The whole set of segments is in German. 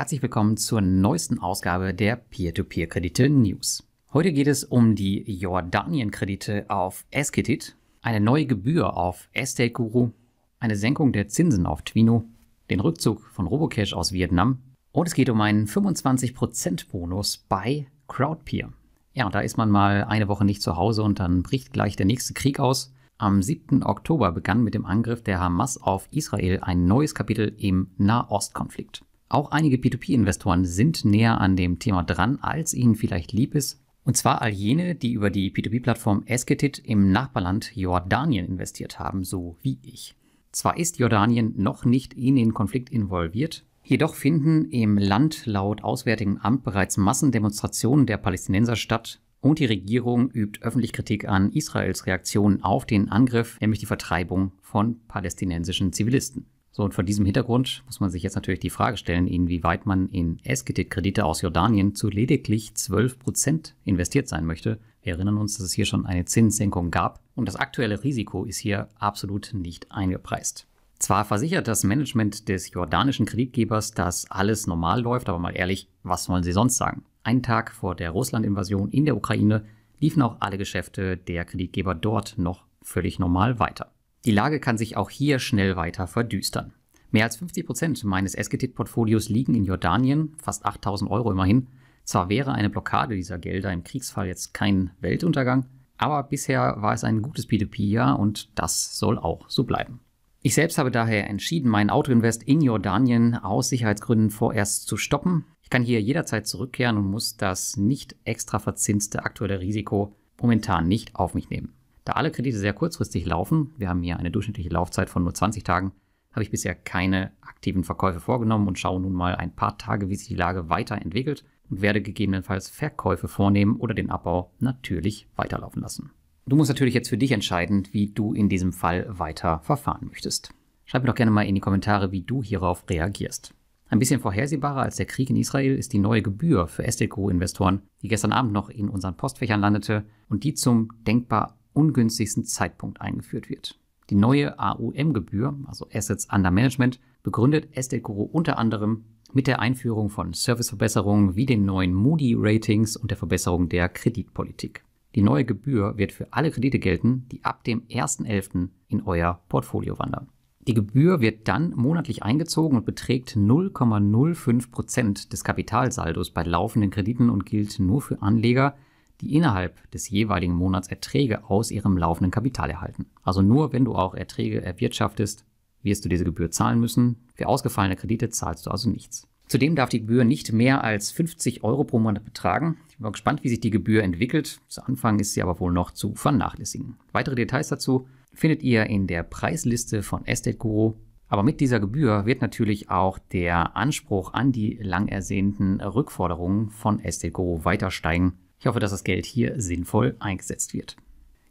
Herzlich willkommen zur neuesten Ausgabe der Peer-to-Peer-Kredite-News. Heute geht es um die Jordanien-Kredite auf Esketit, eine neue Gebühr auf Estateguru, eine Senkung der Zinsen auf Twino, den Rückzug von Robocash aus Vietnam und es geht um einen 25%-Bonus bei Crowdpear. Ja, und da ist man mal eine Woche nicht zu Hause und dann bricht gleich der nächste Krieg aus. Am 7. Oktober begann mit dem Angriff der Hamas auf Israel ein neues Kapitel im Nahostkonflikt. Auch einige P2P-Investoren sind näher an dem Thema dran, als ihnen vielleicht lieb ist. Und zwar all jene, die über die P2P-Plattform Esketit im Nachbarland Jordanien investiert haben, so wie ich. Zwar ist Jordanien noch nicht in den Konflikt involviert, jedoch finden im Land laut Auswärtigem Amt bereits Massendemonstrationen der Palästinenser statt und die Regierung übt öffentlich Kritik an Israels Reaktionen auf den Angriff, nämlich die Vertreibung von palästinensischen Zivilisten. So, und vor diesem Hintergrund muss man sich jetzt natürlich die Frage stellen, inwieweit man in Esketit-Kredite aus Jordanien zu lediglich 12% investiert sein möchte. Wir erinnern uns, dass es hier schon eine Zinssenkung gab und das aktuelle Risiko ist hier absolut nicht eingepreist. Zwar versichert das Management des jordanischen Kreditgebers, dass alles normal läuft, aber mal ehrlich, was wollen sie sonst sagen? Einen Tag vor der Russland-Invasion in der Ukraine liefen auch alle Geschäfte der Kreditgeber dort noch völlig normal weiter. Die Lage kann sich auch hier schnell weiter verdüstern. Mehr als 50% meines Esketit-Portfolios liegen in Jordanien, fast 8.000 € immerhin. Zwar wäre eine Blockade dieser Gelder im Kriegsfall jetzt kein Weltuntergang, aber bisher war es ein gutes P2P-Jahr und das soll auch so bleiben. Ich selbst habe daher entschieden, meinen Autoinvest in Jordanien aus Sicherheitsgründen vorerst zu stoppen. Ich kann hier jederzeit zurückkehren und muss das nicht extra verzinste aktuelle Risiko momentan nicht auf mich nehmen. Da alle Kredite sehr kurzfristig laufen, wir haben hier eine durchschnittliche Laufzeit von nur 20 Tagen, habe ich bisher keine aktiven Verkäufe vorgenommen und schaue nun mal ein paar Tage, wie sich die Lage weiterentwickelt und werde gegebenenfalls Verkäufe vornehmen oder den Abbau natürlich weiterlaufen lassen. Du musst natürlich jetzt für dich entscheiden, wie du in diesem Fall weiter verfahren möchtest. Schreib mir doch gerne mal in die Kommentare, wie du hierauf reagierst. Ein bisschen vorhersehbarer als der Krieg in Israel ist die neue Gebühr für Estateguru-Investoren, die gestern Abend noch in unseren Postfächern landete und die zum denkbar ungünstigsten Zeitpunkt eingeführt wird. Die neue AUM-Gebühr, also Assets Under Management, begründet Esketit unter anderem mit der Einführung von Serviceverbesserungen wie den neuen Moody-Ratings und der Verbesserung der Kreditpolitik. Die neue Gebühr wird für alle Kredite gelten, die ab dem 1.11. in euer Portfolio wandern. Die Gebühr wird dann monatlich eingezogen und beträgt 0,05% des Kapitalsaldos bei laufenden Krediten und gilt nur für Anleger, die innerhalb des jeweiligen Monats Erträge aus ihrem laufenden Kapital erhalten. Also nur wenn du auch Erträge erwirtschaftest, wirst du diese Gebühr zahlen müssen. Für ausgefallene Kredite zahlst du also nichts. Zudem darf die Gebühr nicht mehr als 50 € pro Monat betragen. Ich bin mal gespannt, wie sich die Gebühr entwickelt. Zu Anfang ist sie aber wohl noch zu vernachlässigen. Weitere Details dazu findet ihr in der Preisliste von Estateguru. Aber mit dieser Gebühr wird natürlich auch der Anspruch an die lang ersehnten Rückforderungen von Estateguru weiter steigen. Ich hoffe, dass das Geld hier sinnvoll eingesetzt wird.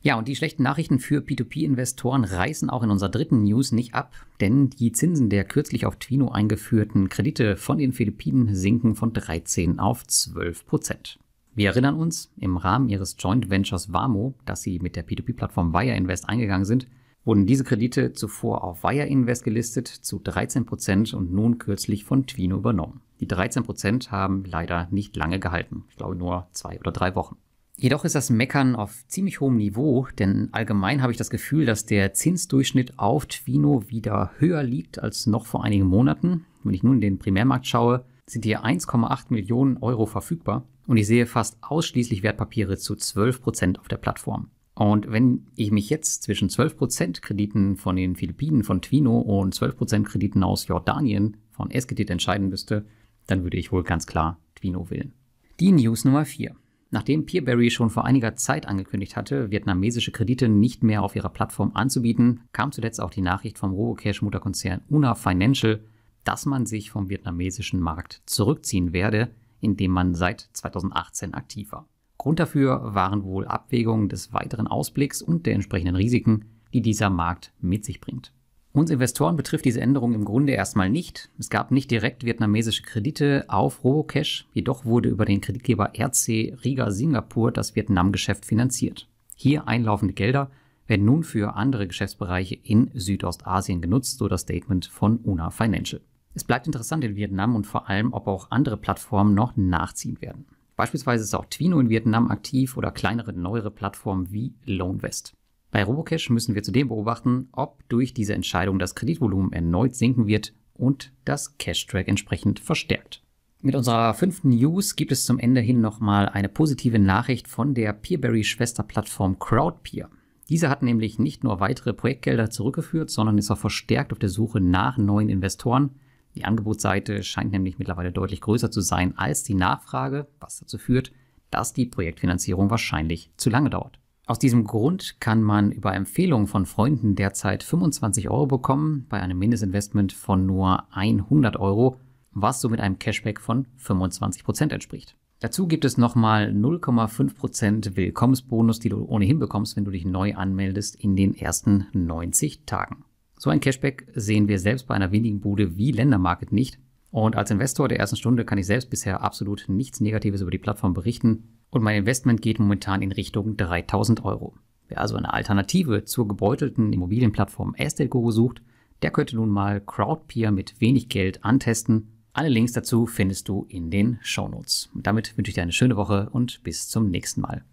Ja, und die schlechten Nachrichten für P2P-Investoren reißen auch in unserer dritten News nicht ab, denn die Zinsen der kürzlich auf Twino eingeführten Kredite von den Philippinen sinken von 13 auf 12%. Wir erinnern uns, im Rahmen ihres Joint Ventures Wamo, das sie mit der P2P-Plattform Wire Invest eingegangen sind, wurden diese Kredite zuvor auf Wire Invest gelistet zu 13% und nun kürzlich von Twino übernommen. Die 13% haben leider nicht lange gehalten, ich glaube nur 2 oder 3 Wochen. Jedoch ist das Meckern auf ziemlich hohem Niveau, denn allgemein habe ich das Gefühl, dass der Zinsdurchschnitt auf Twino wieder höher liegt als noch vor einigen Monaten. Wenn ich nun in den Primärmarkt schaue, sind hier 1,8 Millionen € verfügbar und ich sehe fast ausschließlich Wertpapiere zu 12% auf der Plattform. Und wenn ich mich jetzt zwischen 12% Krediten von den Philippinen von Twino und 12% Krediten aus Jordanien von Esketit entscheiden müsste, dann würde ich wohl ganz klar Twino wählen. Die News Nummer 4. Nachdem Peerberry schon vor einiger Zeit angekündigt hatte, vietnamesische Kredite nicht mehr auf ihrer Plattform anzubieten, kam zuletzt auch die Nachricht vom Robocash-Mutterkonzern Una Financial, dass man sich vom vietnamesischen Markt zurückziehen werde, in dem man seit 2018 aktiv war. Grund dafür waren wohl Abwägungen des weiteren Ausblicks und der entsprechenden Risiken, die dieser Markt mit sich bringt. Uns Investoren betrifft diese Änderung im Grunde erstmal nicht. Es gab nicht direkt vietnamesische Kredite auf Robocash, jedoch wurde über den Kreditgeber RC Riga Singapur das Vietnam-Geschäft finanziert. Hier einlaufende Gelder werden nun für andere Geschäftsbereiche in Südostasien genutzt, so das Statement von Una Financial. Es bleibt interessant in Vietnam und vor allem, ob auch andere Plattformen noch nachziehen werden. Beispielsweise ist auch Twino in Vietnam aktiv oder kleinere, neuere Plattformen wie Loanvest. Bei Robocash müssen wir zudem beobachten, ob durch diese Entscheidung das Kreditvolumen erneut sinken wird und das Cash-Track entsprechend verstärkt. Mit unserer fünften News gibt es zum Ende hin nochmal eine positive Nachricht von der Peerberry-Schwesterplattform Crowdpear. Diese hat nämlich nicht nur weitere Projektgelder zurückgeführt, sondern ist auch verstärkt auf der Suche nach neuen Investoren. Die Angebotsseite scheint nämlich mittlerweile deutlich größer zu sein als die Nachfrage, was dazu führt, dass die Projektfinanzierung wahrscheinlich zu lange dauert. Aus diesem Grund kann man über Empfehlungen von Freunden derzeit 25 € bekommen, bei einem Mindestinvestment von nur 100 €, was somit einem Cashback von 25% entspricht. Dazu gibt es nochmal 0,5% Willkommensbonus, die du ohnehin bekommst, wenn du dich neu anmeldest in den ersten 90 Tagen. So ein Cashback sehen wir selbst bei einer windigen Bude wie Lendermarket nicht. Und als Investor der ersten Stunde kann ich selbst bisher absolut nichts Negatives über die Plattform berichten. Und mein Investment geht momentan in Richtung 3.000 €. Wer also eine Alternative zur gebeutelten Immobilienplattform Estateguru sucht, der könnte nun mal Crowdpear mit wenig Geld antesten. Alle Links dazu findest du in den Shownotes. Und damit wünsche ich dir eine schöne Woche und bis zum nächsten Mal.